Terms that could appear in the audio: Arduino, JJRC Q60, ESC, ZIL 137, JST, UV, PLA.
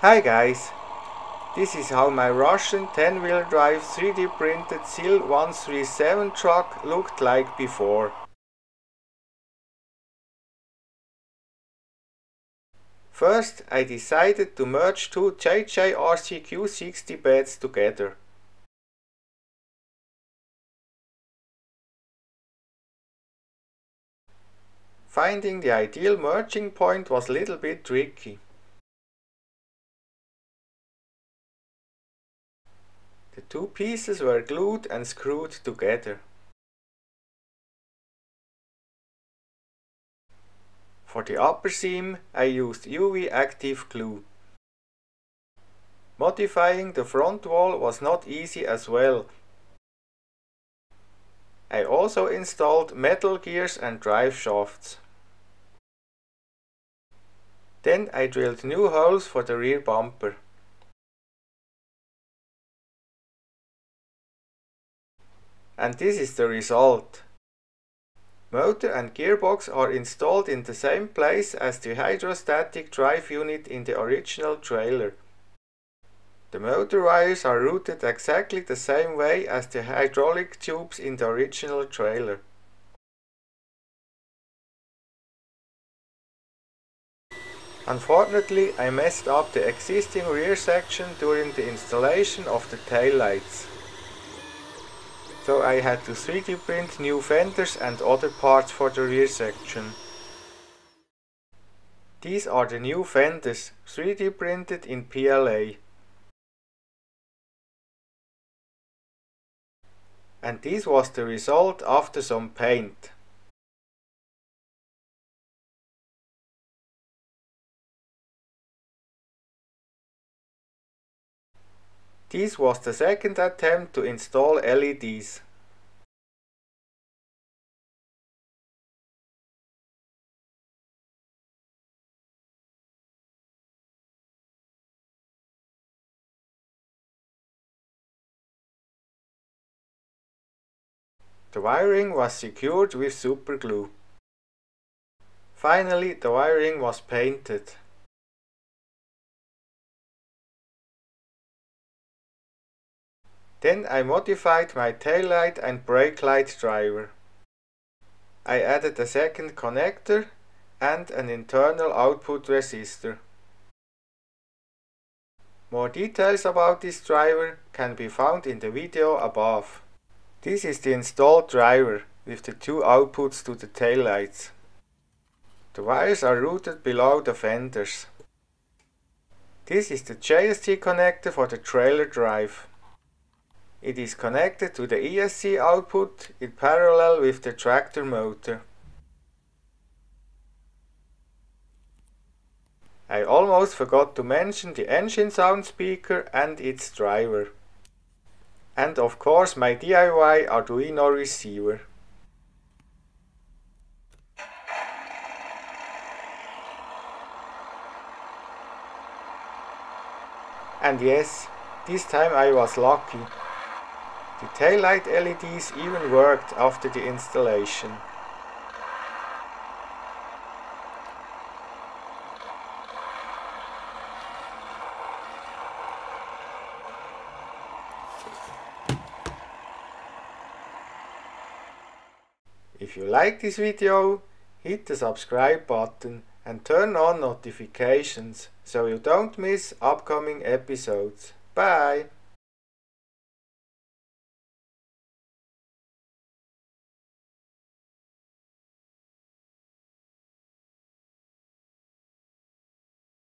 Hi guys, this is how my Russian 10-wheel drive 3D printed ZIL 137 truck looked like before. First I decided to merge two JJRC Q60 beds together. Finding the ideal merging point was a little bit tricky. The two pieces were glued and screwed together. For the upper seam I used UV active glue. Modifying the front wall was not easy as well. I also installed metal gears and drive shafts. Then I drilled new holes for the rear bumper. And this is the result. Motor and gearbox are installed in the same place as the hydrostatic drive unit in the original trailer. The motor wires are routed exactly the same way as the hydraulic tubes in the original trailer. Unfortunately, I messed up the existing rear section during the installation of the taillights. So I had to 3D print new fenders and other parts for the rear section. These are the new fenders, 3D printed in PLA. And this was the result after some paint. This was the second attempt to install LEDs. The wiring was secured with super glue. Finally, the wiring was painted. Then I modified my taillight and brake light driver. I added a second connector and an internal output resistor. More details about this driver can be found in the video above. This is the installed driver with the two outputs to the taillights. The wires are routed below the fenders. This is the JST connector for the trailer drive. It is connected to the ESC output in parallel with the tractor motor. I almost forgot to mention the engine sound speaker and its driver. And of course my DIY Arduino receiver. And yes, this time I was lucky. The taillight LEDs even worked after the installation. If you like this video, hit the subscribe button and turn on notifications so you don't miss upcoming episodes. Bye!